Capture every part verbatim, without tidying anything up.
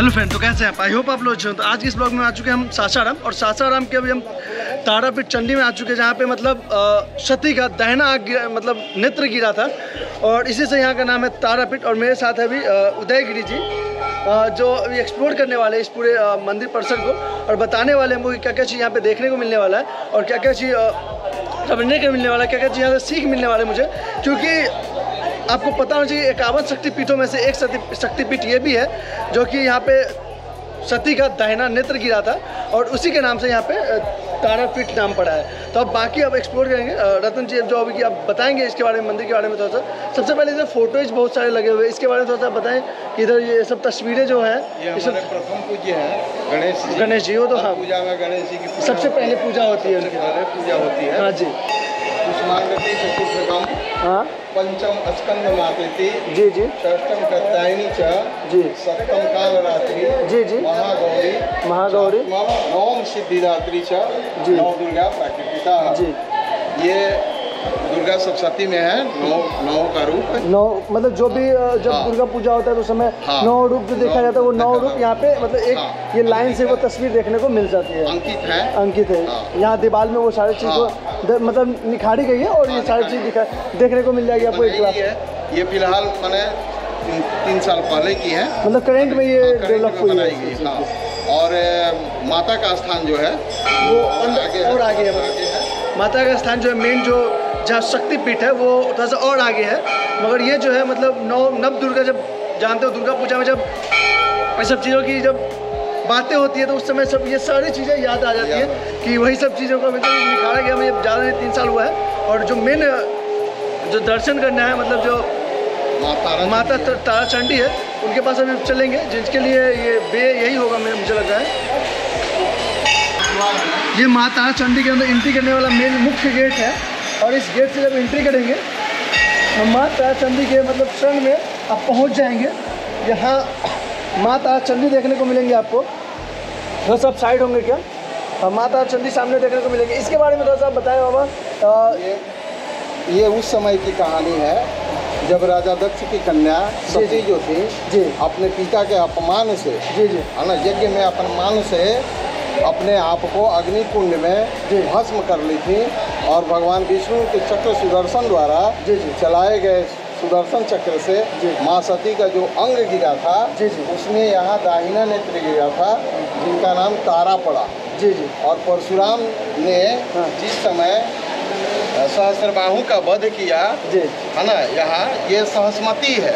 Hello friend, तो कैसे हैं आप? आई होप आप लोग अच्छे हो। तो आज के इस ब्लॉग में आ चुके हैं हम सासाराम, और सासाराम के अभी हम तारापीठ चंडी में आ चुके हैं, जहाँ पे मतलब सती का दहना मतलब नेत्र गिरा था, और इसी से यहाँ का नाम है तारापीठ। और मेरे साथ है अभी उदयगिरी जी, जो अभी एक्सप्लोर करने वाले हैं इस पूरे मंदिर परिसर को, और बताने वाले हैं वो क्या क्या चीज़ यहाँ पर देखने को मिलने वाला है और क्या क्या चीज़ समझने को मिलने वाला है, क्या क्या चीज़ यहाँ से सीख मिलने वाला है मुझे। क्योंकि आपको पता होना चाहिए इक्यावन शक्तिपीठों में से एक शक्तिपीठ ये भी है, जो कि यहाँ पे सती का दाहिना नेत्र गिरा था, और उसी के नाम से यहाँ पे तारापीठ नाम पड़ा है। तो अब बाकी अब एक्सप्लोर करेंगे। रतन जी जो अभी आप बताएंगे इसके बारे में, मंदिर के बारे में थोड़ा सा। सबसे पहले इधर फोटोज बहुत सारे लगे हुए, इसके बारे में थोड़ा सा बताएं कि इधर ये सब तस्वीरें जो है, ये सब प्रथम पूज्य है गणेश गणेश जी हो, तो हाँ पूजा में गणेश जी की सबसे पहले पूजा होती है, पूजा होती है। हाँ जी, हाँ पंचम स्कंद मातेति जी जी षष्ठम कात्यायनी च जी सप्तम कालरात्रि जी जी महागौरी महागौरी नवम सिद्धिदात्री च जी नवदुर्गा प्राकृतिका जी। ये दुर्गा सप्तशती में है, नौ नौ का रूप, नौ मतलब जो भी जब हाँ। दुर्गा पूजा होता है तो उस समय हाँ। नौ रूप जो देखा जाता है वो नौ रूप यहाँ पे मतलब एक हाँ। ये लाइन से वो तस्वीर देखने को मिल जाती है, अंकित है अंकित है हाँ। यहाँ दीवार में वो सारी चीज़ हाँ। मतलब निखारी गई है, और ये सारी चीज़ दिखा देखने को मिल जाएगी आपको एक क्लास। ये फिलहाल मैंने तीन साल पहले की है, मतलब करेंट में ये डेवलप हुई है। और माता का स्थान जो है वो और आगे है, माता का स्थान जो है मेन जो जहाँ शक्तिपीठ है वो थोड़ा सा और आगे है, मगर ये जो है मतलब नौ नव दुर्गा, जब जानते हो दुर्गा पूजा में जब ये सब चीज़ों की जब बातें होती है तो उस समय सब ये सारी चीज़ें याद आ जाती है, कि वही सब चीज़ों को मतलब निखारा गया। मुझे ज़्यादा नहीं तीन साल हुआ है, और जो मेन जो दर्शन करना है मतलब जो माता तारा चंडी है उनके पास अभी चलेंगे, जिसके लिए ये बे यही होगा मुझे लग रहा है। ये माँ तारा चंडी के अंदर एंट्री करने वाला मेन मुख्य गेट है, और इस गेट से जब एंट्री करेंगे तो माँ तारा चंडी के मतलब क्षण में आप पहुँच जाएंगे। यहाँ माँ तारा चंडी देखने को मिलेंगे आपको, थोड़ा सा साइड होंगे क्या, और माँ तारा चंडी सामने देखने को मिलेंगे। इसके बारे में थोड़ा सा बताएं बाबा। ये, ये उस समय की कहानी है जब राजा दक्ष की कन्या सती जो थी जी अपने पिता के अपमान से जी जी है ना, यज्ञ में अपमान से अपने आप को अग्नि कुंड में भस्म कर ली थी, और भगवान विष्णु के चक्र सुदर्शन द्वारा चलाए गए सुदर्शन चक्र से माँ सती का जो अंग गिरा था उसमें यहाँ दाहिना नेत्र गिरा था, जिनका नाम तारा पड़ा जी जी। और परशुराम ने जिस समय सहस्रबाहु का वध किया है ना, यहाँ ये सहस्मती है,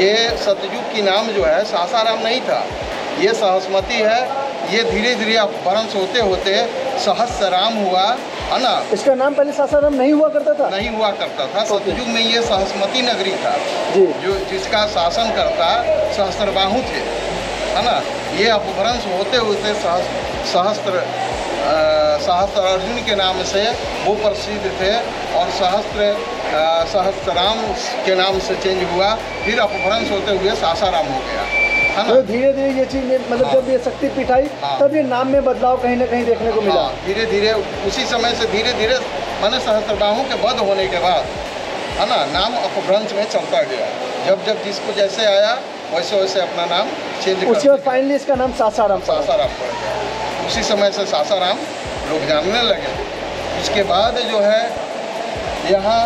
ये सत्युग की नाम जो है, सासाराम नहीं था, ये सहस्मती है। ये धीरे धीरे अपभ्रंश होते होते सहस्राम हुआ है ना, इसका नाम पहले सासाराम नहीं हुआ करता था, नहीं हुआ करता था। सतयुग में ये सहस्मती नगरी था जी, जो जिसका शासन करता सहस्रबाहु थे है ना। ये अपभ्रंश होते होते सहस सहस्त्र सहस्त्र अर्जुन के नाम से वो प्रसिद्ध थे, और सहस्त्र सहस्राम के नाम से चेंज हुआ, फिर अपभ्रंश होते हुए सासाराम हो गया। तो धीरे धीरे ये चीज़ मतलब हाँ, जब ये शक्तिपीठ आई हाँ, तब ये नाम में बदलाव कहीं ना कहीं देखने को मिला धीरे हाँ, धीरे। उसी समय से धीरे धीरे मैंने सहस्रबाहु के वध होने के बाद है ना, नाम अपभ्रंश में चलता गया, जब जब जिसको जैसे आया वैसे वैसे अपना नाम चेंज कर उसके बाद फाइनली इसका नाम सासाराम सासाराम पड़ गया। उसी समय से सासाराम लोग जानने लगे। उसके बाद जो है यहाँ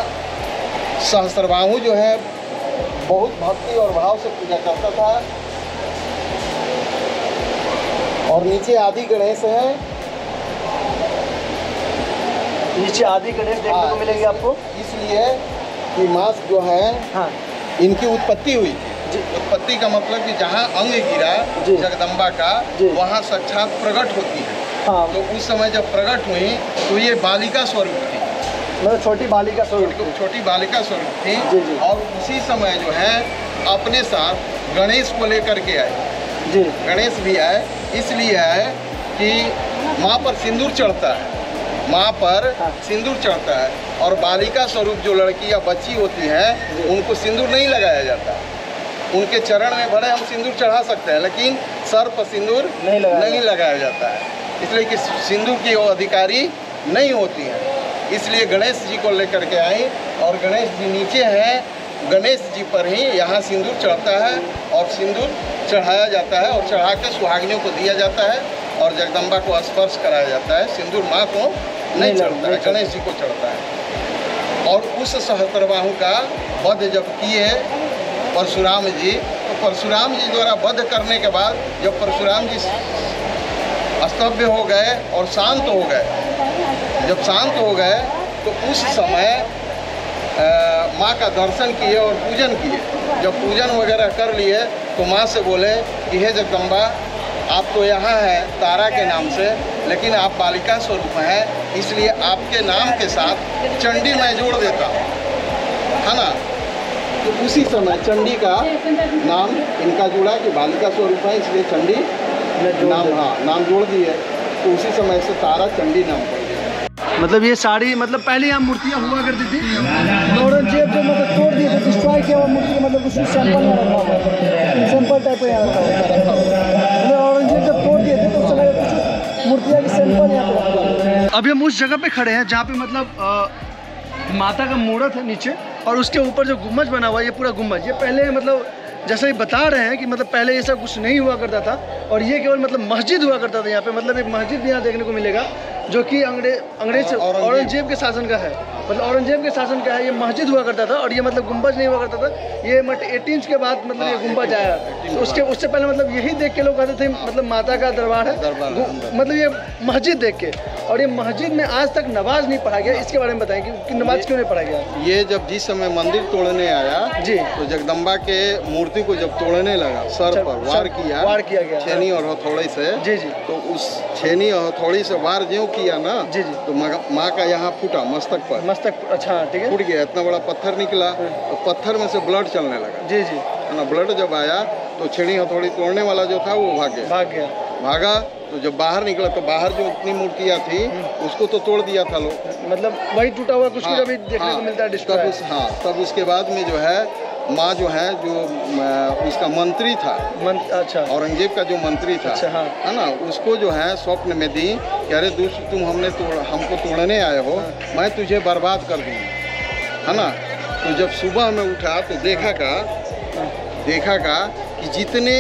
सहस्रबाहु जो है बहुत भक्ति और भाव से पूजा करता था, और नीचे आदि गणेश है, नीचे आदि गणेश देखने को मिलेंगे आपको, इसलिए कि मांस जो है हाँ इनकी उत्पत्ति हुई। उत्पत्ति का मतलब कि जहाँ अंग गिरा जगदम्बा का वहाँ साक्षात प्रकट होती है हाँ। तो उस समय जब प्रकट हुई तो ये बालिका स्वरूप थी, मतलब छोटी बालिका स्वरूप, छोटी बालिका स्वरूप थी जी जी। और उसी समय जो है अपने साथ गणेश को लेकर के आए जी, गणेश भी आए, इसलिए है कि माँ पर सिंदूर चढ़ता है, माँ पर हाँ। सिंदूर चढ़ता है, और बालिका स्वरूप जो लड़की या बच्ची होती है उनको सिंदूर नहीं लगाया जाता। उनके चरण में भले हम सिंदूर चढ़ा सकते हैं, लेकिन सर पर सिंदूर नहीं लगाया, नहीं लगाया जाता है, इसलिए कि सिंदूर की वो अधिकारी नहीं होती है। इसलिए गणेश जी को लेकर के आई, और गणेश जी नीचे हैं, गणेश जी पर ही यहाँ सिंदूर चढ़ता है, और सिंदूर चढ़ाया जाता है और चढ़ा के सुहागिनियों को दिया जाता है और जगदम्बा को स्पर्श कराया जाता है। सिंदूर माँ को नहीं चढ़ता है, गणेश जी को चढ़ता है। और उस सहस्रबाहु का वध जब किए परशुराम जी, तो परशुराम जी द्वारा वध करने के बाद जब परशुराम जी स्तब्ध हो गए और शांत हो गए, जब शांत हो गए तो उस समय माँ का दर्शन किए और पूजन किए। जब पूजन वगैरह कर लिए तो माँ से बोले कि हे जगदम्बा, आप तो यहाँ हैं तारा के नाम से, लेकिन आप बालिका स्वरूप हैं, इसलिए आपके नाम के साथ चंडी मैं जोड़ देता हूँ, है ना। तो उसी समय चंडी का नाम इनका जुड़ा कि बालिका स्वरूप है, इसलिए चंडी नाम, हाँ नाम जोड़ दिए। तो उसी समय से तारा चंडी नाम पड़ गया। मतलब ये साड़ी, मतलब पहले यहाँ मूर्तियाँ हुआ करती थी, औरंगजेब जो मतलब तोड़ दिए, डिस्ट्रॉय किया हुआ मूर्ति, मतलब उसमें सैंपल में रखा हुआ, सैंपल टाइप में यहाँ रखा हुआ। औरंगजेब जब तोड़ दिए थे तो उस समय कुछ मूर्तियाँ के सैंपल यहाँ पर रखा हुआ। अभी हम उस जगह पे खड़े हैं जहाँ पे मतलब आ, माता का मूर्त है नीचे, और उसके ऊपर जो गुम्बज बना हुआ है, ये पूरा गुम्बज, ये पहले मतलब जैसा ये बता रहे हैं कि मतलब पहले ऐसा कुछ नहीं हुआ करता था और ये केवल मतलब मस्जिद हुआ करता था यहाँ पे। मतलब एक मस्जिद भी यहाँ देखने को मिलेगा जो कि अंग्रेज अंग्रेज औरंगजेब के शासन का है, मतलब औरंगजेब के शासन का है। ये मस्जिद हुआ करता था और ये मतलब गुम्बज नहीं हुआ करता था। ये मतलब एटीन के बाद मतलब ये गुम्बज आया, तो उसके उससे पहले मतलब यही देख के लोग कहते थे मतलब माता का दरबार है, मतलब ये मस्जिद देख के। और ये मस्जिद में आज तक नमाज नहीं पढ़ा गया, इसके बारे में बताएं कि नमाज क्यों नहीं पढ़ा गया। ये जब जिस समय मंदिर तोड़ने आया जी, तो जगदम्बा के मूर्ति को जब तोड़ने लगा, सर पर वार किया, वार किया गया छेनी और हथौड़ी से जी जी। तो उस छेनी और हथौड़ी से वार जो किया ना जी जी, तो माँ का यहाँ फूटा मस्तक पर, मस्तक अच्छा ठीक है फूट गया, इतना बड़ा पत्थर निकला। तो पत्थर में से ब्लड चलने लगा जी जी, है ना। ब्लड जब आया तो छेनी हथौड़ी तोड़ने वाला जो था वो भाग गया, भाग गया भागा। तो जब बाहर निकला तो बाहर जो इतनी मूर्तियाँ थी उसको तो तोड़ दिया था लोग, मतलब वही टूटा हुआ कुछ भी देखने को मिलता है तब उस, हाँ तब उसके बाद में जो है माँ जो है जो उसका मंत्री था, अच्छा औरंगजेब का जो मंत्री था, अच्छा हाँ है ना, उसको जो है स्वप्न में दी कि अरे दोस्त तुम हमने तोड़ हमको तोड़ने आए हो, मैं तुझे बर्बाद कर दूँ, है ना। तो जब सुबह में उठा तो देखा का देखा का कि जितने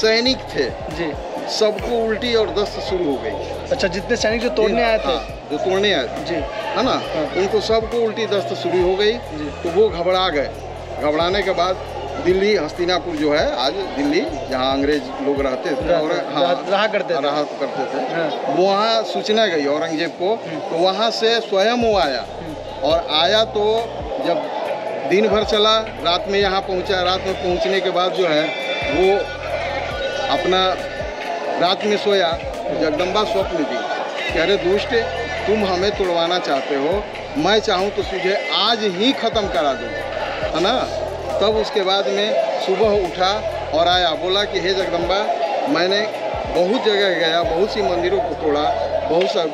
सैनिक थे जी सबको उल्टी और दस्त शुरू हो गई। अच्छा, जितने सैनिक जो तोड़ने आए थे, हाँ, जो तोड़ने आए थे जी, है ना, हाँ। उनको सबको उल्टी दस्त शुरू हो गई जी। तो वो घबरा गए। घबराने के बाद दिल्ली हस्तिनापुर जो है आज दिल्ली, जहाँ अंग्रेज लोग रहते थे और हाँ रहा करते थे, रहा करते थे हाँ। वहाँ सूचना गई औरंगजेब को, तो वहाँ से स्वयं वो आया, और आया तो जब दिन भर चला, रात में यहाँ पहुँचा। रात में पहुँचने के बाद जो है वो अपना रात में सोया। जगदम्बा स्वप्न दी कि अरे दुष्ट, तुम हमें तुड़वाना चाहते हो, मैं चाहूँ तो तुझे आज ही ख़त्म करा दूँ, है ना। तब उसके बाद में सुबह उठा और आया, बोला कि हे जगदम्बा, मैंने बहुत जगह गया, बहुत सी मंदिरों को तोड़ा, बहुत सब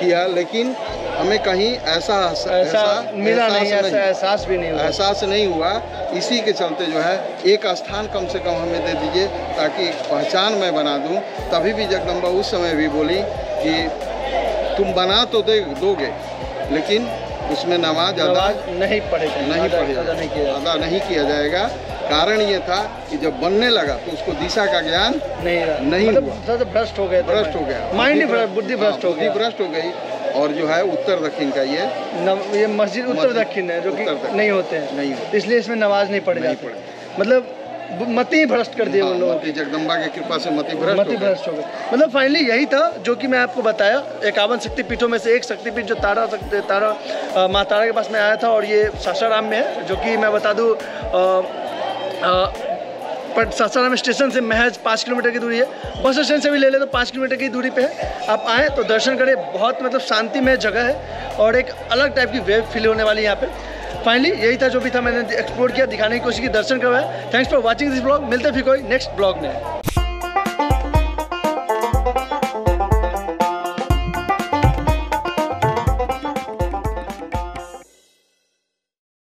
किया, लेकिन हमें कहीं ऐसा ऐसा, ऐसा मिला नहीं, ऐसा एहसास भी नहीं हुआ, एहसास नहीं हुआ। इसी के चलते जो है एक स्थान कम से कम हमें दे दीजिए ताकि पहचान मैं बना दूं। तभी भी जगदम्बा उस समय भी बोली कि तुम बना तो दे दोगे, लेकिन उसमें नमाज अदा नहीं पढ़ेगी, नहीं पढ़ेगा, अदा नहीं किया जाएगा। कारण ये था कि जब बनने लगा तो उसको दिशा का ज्ञान नहीं रहा, नहीं मतलब भ्रष्ट हो गया, भ्रष्ट हो गया, माइंड बुद्धि भ्रष्ट हो गई, भ्रष्ट हो गई। और जो है उत्तर दक्षिण का ये न, ये मस्जिद उत्तर दक्षिण है जो कि नहीं होते हैं, नहीं होते, इसलिए इसमें नमाज नहीं पड़ जाती, मतलब मति ही भ्रष्ट कर दिए उन लोगों ने। जगदम्बा की कृपा से मति भ्रष्ट मति भ्रष्ट हो गए। मतलब फाइनली यही था जो कि मैं आपको बताया, इक्यावन शक्तिपीठों में से एक शक्तिपीठ जो तारा तारा माँ तारा के पास में आया था, और ये सासाराम में है जो कि मैं बता दूँ पर सासाराम स्टेशन से महज पाँच किलोमीटर की दूरी है, बस स्टैंड से भी ले ले तो पाँच किलोमीटर की दूरी पे है। आप आएँ तो दर्शन करें, बहुत मतलब शांतिमय जगह है और एक अलग टाइप की वेव फील होने वाली है यहाँ पे। फाइनली यही था जो भी था, मैंने एक्सप्लोर किया, दिखाने की कोशिश की, दर्शन करवाया। Thanks for watching this blog, मिलते फिर कोई नेक्स्ट ब्लॉग में।